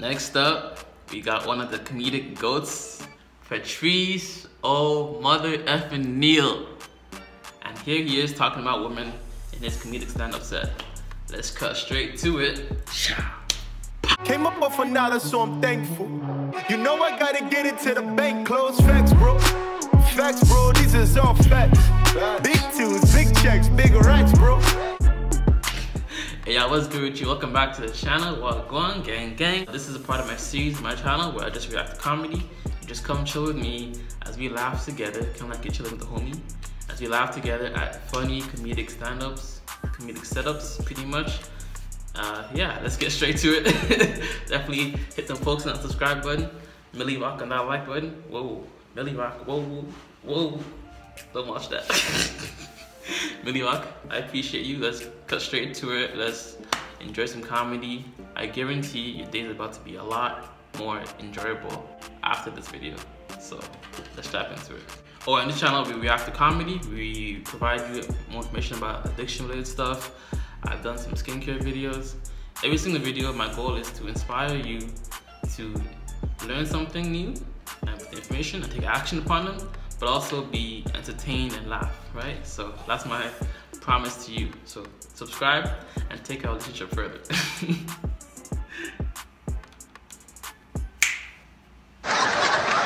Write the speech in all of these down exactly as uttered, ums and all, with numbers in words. Next up, we got one of the comedic goats, Patrice O Mother Effin' Neal. And here he is talking about women in his comedic stand-up set. Let's cut straight to it. Came up off another, so I'm thankful. You know I gotta get it to the bank. Close facts, bro. Facts, bro. These is all facts. Big twos, big checks, big racks, bro. Hey y'all, what's good with you? Welcome back to the channel. Wagwan gang gang. This is a part of my series, my channel, where I just react to comedy. You just come chill with me as we laugh together, kind of like you're chilling with the homie. As we laugh together at funny comedic stand-ups, comedic setups, pretty much. Uh, yeah, let's get straight to it. Definitely hit them folks on that subscribe button, Millie rock on that like button. Whoa, Millie rock, whoa, whoa, whoa. Don't watch that. Millie rock, I appreciate you. Let's cut straight to it. Let's enjoy some comedy. I guarantee your day is about to be a lot more enjoyable after this video. So let's dive into it. Oh, on this channel, we react to comedy. We provide you more information about addiction-related stuff. I've done some skincare videos. Every single video, my goal is to inspire you to learn something new and with the information and take action upon them, but also be entertained and laugh, right? So that's my promise to you. So subscribe and take our relationship further.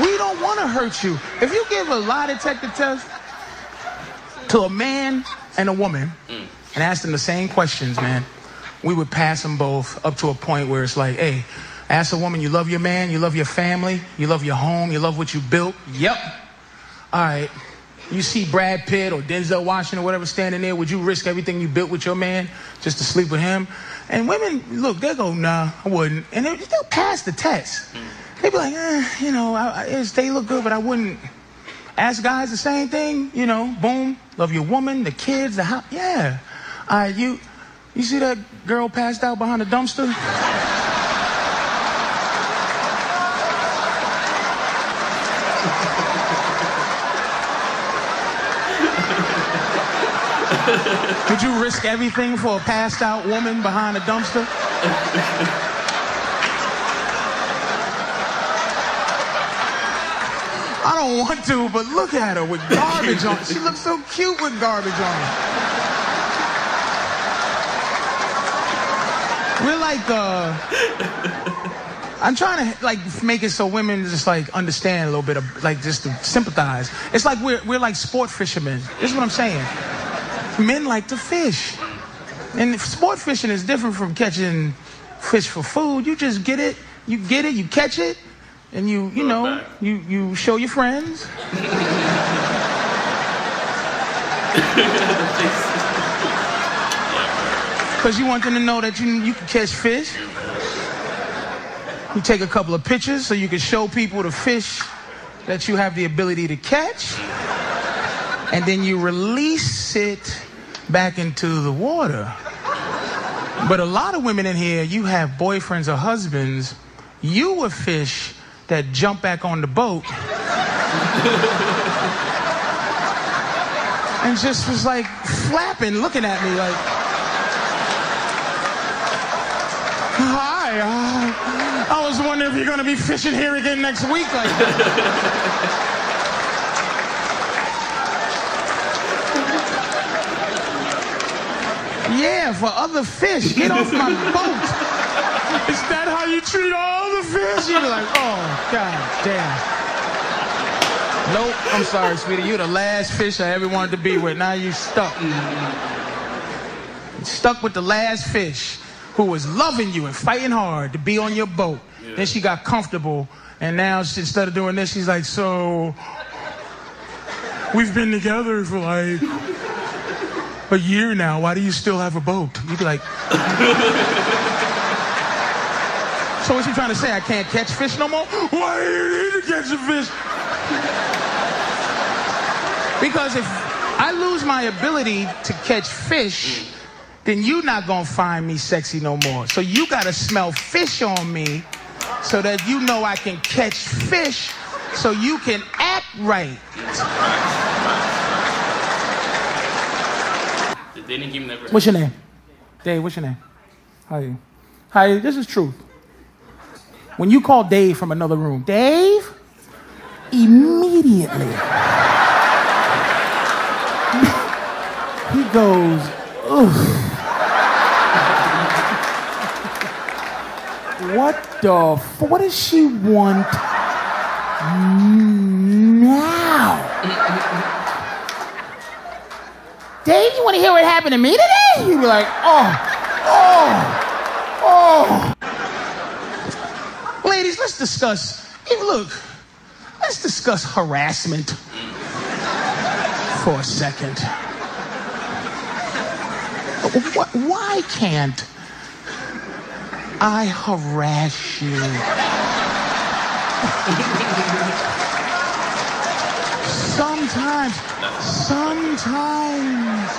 We don't want to hurt you. If you give a lie detector test to a man and a woman mm. and ask them the same questions, man, we would pass them both up to a point where it's like, hey, ask a woman, you love your man, you love your family, you love your home, you love what you built. Yep. All right, you see Brad Pitt or Denzel Washington or whatever standing there, would you risk everything you built with your man just to sleep with him? And women, look, they go, nah, I wouldn't. And they, they'll pass the test. Mm. They'd be like, eh, you know, I, I, they look good, but I wouldn't. Ask guys the same thing, you know, boom, love your woman, the kids, the house, yeah. All right, you, you see that girl passed out behind the dumpster? Would you risk everything for a passed out woman behind a dumpster? I don't want to, but look at her with garbage on. She looks so cute with garbage on her. We're like, uh, I'm trying to like make it so women just like understand a little bit of like just to sympathize. It's like we're, we're like sport fishermen. This is what I'm saying. Men like to fish, and sport fishing is different from catching fish for food. You just get it, you get it, you catch it, and you, you know, you, you show your friends. Because you want them to know that you, you can catch fish. You take a couple of pictures so you can show people the fish that you have the ability to catch. And then you release it back into the water. But a lot of women in here, you have boyfriends or husbands, you a fish that jump back on the boat. And just was like flapping, looking at me like, hi, uh, I was wondering if you're gonna be fishing here again next week like that. Yeah, for other fish, get off my boat. Is that how you treat all the fish? You're like, oh, god damn. Nope, I'm sorry, sweetie. You're the last fish I ever wanted to be with. Now you stuck. Mm-hmm. Stuck with the last fish who was loving you and fighting hard to be on your boat. Yeah. Then she got comfortable, and now she, instead of doing this, she's like, so we've been together for like a year now, why do you still have a boat? You'd be like... So what's he trying to say? I can't catch fish no more? Why do you need to catch a fish? Because if I lose my ability to catch fish, then you're not gonna find me sexy no more. So you gotta smell fish on me so that you know I can catch fish so you can act right. They didn't give me that. What's your name? Dave, what's your name? How are you? Hi, this is Truth. When you call Dave from another room, Dave, immediately, he goes, ugh. What the f what does she want now? Dave, you want to hear what happened to me today? You'd be like, oh, oh, oh. Ladies, let's discuss, hey, look, let's discuss harassment for a second. Why can't I harass you? sometimes, sometimes.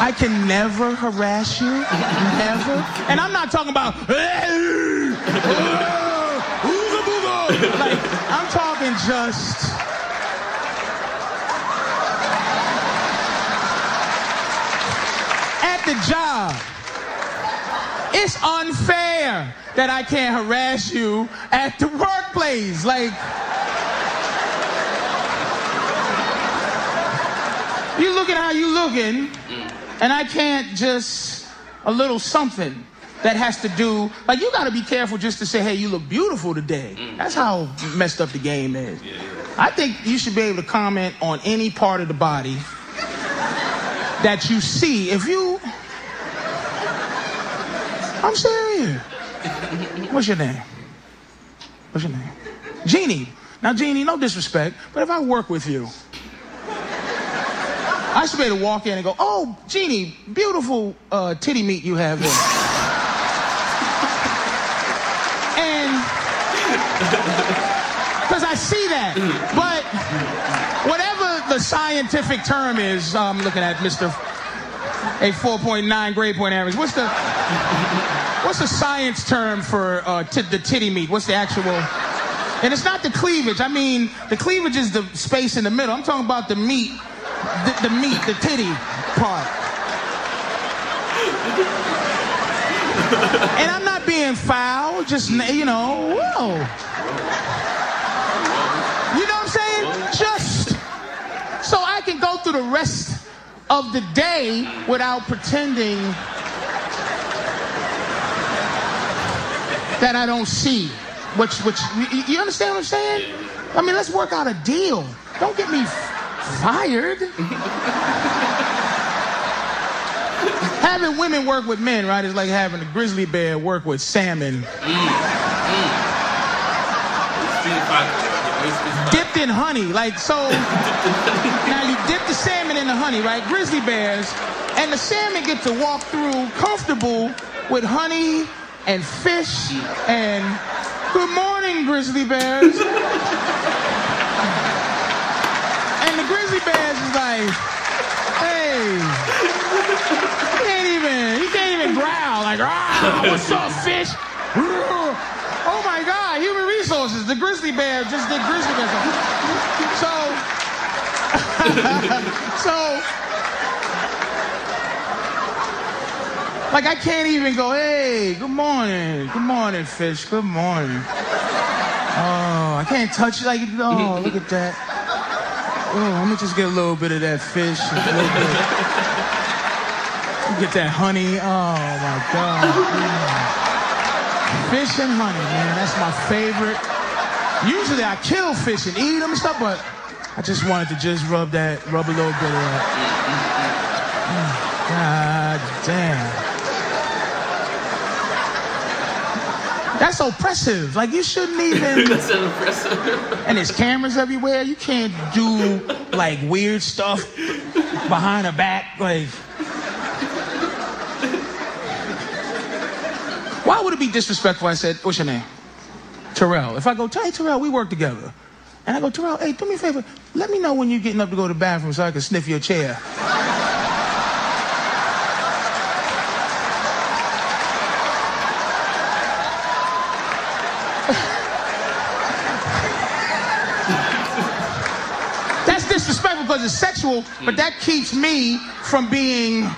I can never harass you, never. And I'm not talking about, like, I'm talking just, the job. It's unfair that I can't harass you at the workplace. Like, you looking how you looking, and I can't just a little something that has to do, like, you gotta be careful just to say, hey, you look beautiful today. That's how messed up the game is. I think you should be able to comment on any part of the body that you see. If you, I'm serious. What's your name? What's your name? Jeannie. Now, Jeannie, no disrespect, but if I work with you, I should be able to walk in and go, oh, Jeannie, beautiful uh, titty meat you have there. And, because I see that, but whatever the scientific term is, I'm um, looking at Mister a four point nine grade point average. What's the what's the science term for uh, t the titty meat? What's the actual? And it's not the cleavage. I mean, the cleavage is the space in the middle. I'm talking about the meat, the, the meat, the titty part. And I'm not being foul. Just, you know, whoa. You know what I'm saying? Just. So I can go through the rest of the day without pretending that I don't see. Which, which, you understand what I'm saying? I mean, let's work out a deal. Don't get me fired. Having women work with men, right, is like having a grizzly bear work with salmon. Mm. Mm. Dipped in honey, like, so now you dip the salmon in the honey, right? Grizzly bears, and the salmon get to walk through comfortable with honey and fish and good morning, grizzly bears. And the grizzly bears is like, hey, you can't even, you can't even growl, like, ah, what's up, fish? Oh my God, human resources, the grizzly bear just did grizzly bear. So, so, like, I can't even go, hey, good morning, good morning, fish, good morning. Oh, I can't touch you, like, oh, look at that. Oh, let me just get a little bit of that fish, a little bit. Get that honey, oh my God. Yeah. Fish and honey, man, that's my favorite. Usually I kill fish and eat them and stuff, but I just wanted to just rub that, rub a little bit of that. Oh, God damn. That's oppressive. Like, you shouldn't even. That's oppressive. And there's cameras everywhere. You can't do, like, weird stuff behind her back, like. Why would it be disrespectful? I said, what's your name? Terrell. If I go, hey, Terrell, we work together. And I go, Terrell, hey, do me a favor. Let me know when you're getting up to go to the bathroom so I can sniff your chair. That's disrespectful because it's sexual, but that keeps me from being...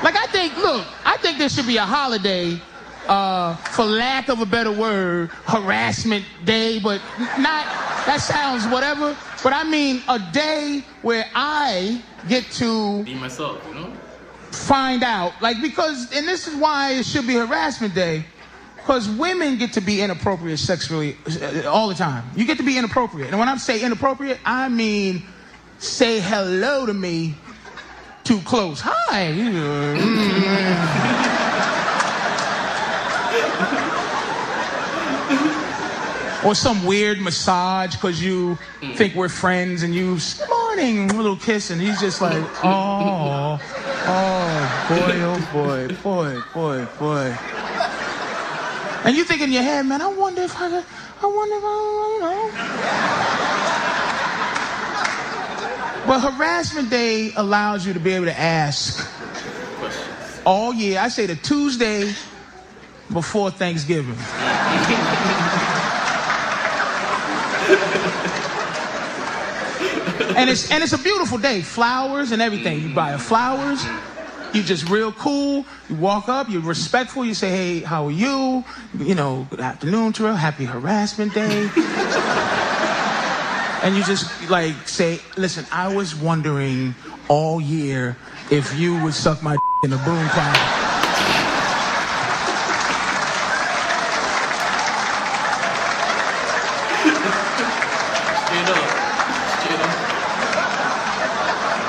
Like, I think, look, I think there should be a holiday, uh, for lack of a better word, harassment day, but not, that sounds whatever, but I mean a day where I get to be myself, you know? Find out, like, because, and this is why it should be harassment day, because women get to be inappropriate sexually all the time. You get to be inappropriate. And when I say inappropriate, I mean say hello to me too close. Hi. Or some weird massage because you think we're friends and you, morning, little kiss, and he's just like, oh, oh, boy, oh, boy, boy, boy, boy. And you think in your head, man, I wonder if I, I wonder if I, you know. But harassment day allows you to be able to ask questions all year. I say the Tuesday before Thanksgiving. And it's, and it's a beautiful day, flowers and everything. You buy flowers, you just real cool, you walk up, you're respectful, you say, hey, how are you? You know, good afternoon, Terrell, happy harassment day. And you just like say, listen, I was wondering all year if you would suck my d in a broom closet.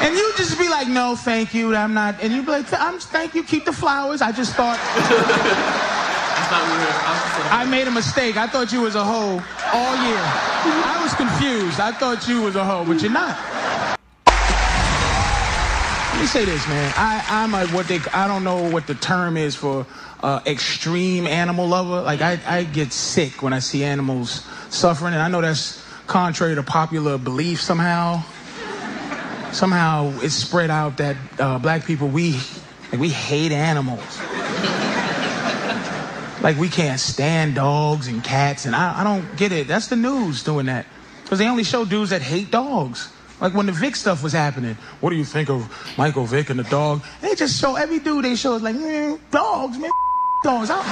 And you just be like, no, thank you, I'm not. And you be like, I'm, thank you, keep the flowers. I just thought. I made a mistake. I thought you was a hoe all year. I was confused. I thought you was a hoe, but you're not. Let me say this, man. I, I'm a, what they, I don't know what the term is for uh, extreme animal lover. Like, I, I get sick when I see animals suffering. And I know that's contrary to popular belief somehow. Somehow it's spread out that uh, black people, we, like, we hate animals. Like, we can't stand dogs and cats, and I, I don't get it. That's the news doing that. Because they only show dudes that hate dogs. Like, when the Vick stuff was happening, what do you think of Michael Vick and the dog? They just show, every dude they show is like, mm, dogs, man, dogs. I'll,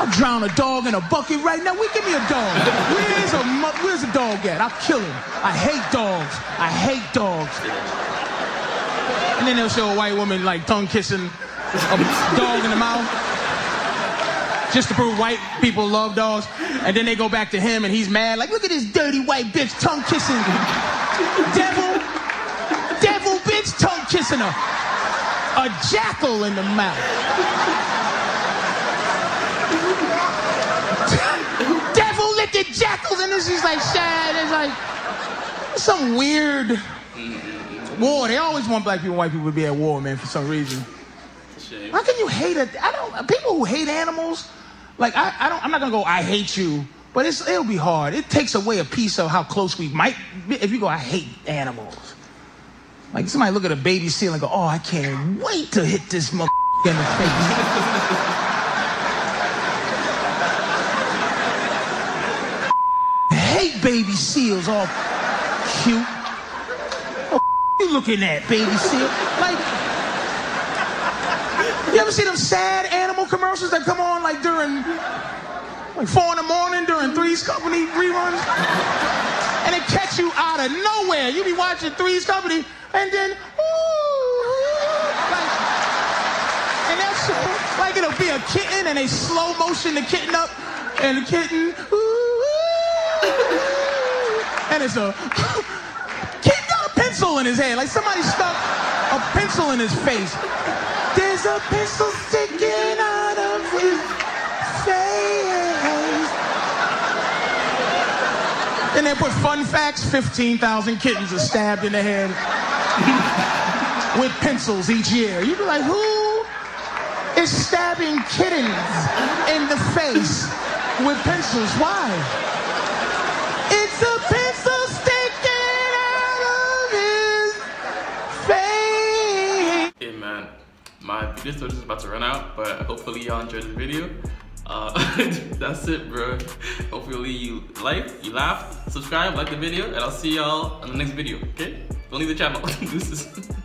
I'll drown a dog in a bucket right now. We give me a dog. Where's a where's a dog at? I'll kill him. I hate dogs. I hate dogs. And then they'll show a white woman like tongue kissing a dog in the mouth, just to prove white people love dogs. And then they go back to him and he's mad. Like, look at this dirty white bitch tongue kissing. Devil, devil bitch tongue kissing a, a jackal in the mouth. Devil lifted jackals. And this is like, sad. It's like some weird war. They always want black people and white people to be at war, man, for some reason. How can you hate it? I don't. People who hate animals, like I, I don't. I'm not gonna go, I hate you, but it's, it'll be hard. It takes away a piece of how close we might be if you go, I hate animals. Like, somebody look at a baby seal and go, oh, I can't wait to hit this motherfucker in the face. I hate baby seals, all cute. What the you looking at, baby seal? Like. You ever see them sad animal commercials that come on like during like four in the morning during Three's Company reruns? And it catch you out of nowhere. You be watching Three's Company and then, ooh, like, and that's like it'll be a kitten and they slow motion the kitten up and the kitten, ooh, and it's a kid got a pencil in his head. Like somebody stuck a pencil in his face. There's a pencil sticking out of his face. And they put fun facts, fifteen thousand kittens are stabbed in the head with pencils each year. You'd be like, who is stabbing kittens in the face with pencils? Why? It's a pencil sticking out of his face. Hey, man. My video storage is about to run out, but hopefully y'all enjoyed this video. Uh, that's it, bro. Hopefully you like, you laughed, subscribe, like the video, and I'll see y'all on the next video, okay? Don't leave the channel. Deuces.